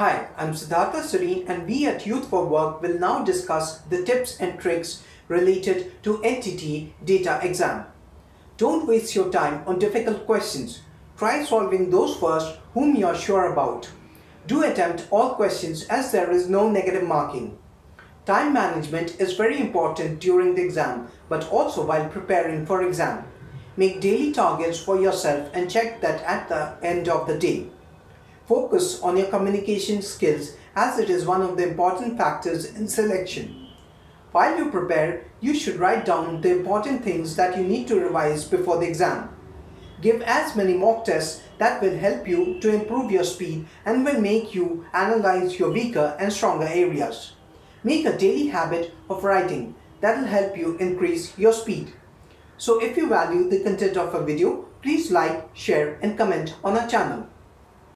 Hi, I'm Siddhartha Sreen, and we at Youth for Work will now discuss the tips and tricks related to NTT data exam. Don't waste your time on difficult questions. Try solving those first whom you are sure about. Do attempt all questions as there is no negative marking. Time management is very important during the exam, but also while preparing for exam. Make daily targets for yourself and check that at the end of the day. Focus on your communication skills as it is one of the important factors in selection. While you prepare, you should write down the important things that you need to revise before the exam. Give as many mock tests that will help you to improve your speed and will make you analyze your weaker and stronger areas. Make a daily habit of writing that will help you increase your speed. So if you value the content of a video, please like, share and comment on our channel.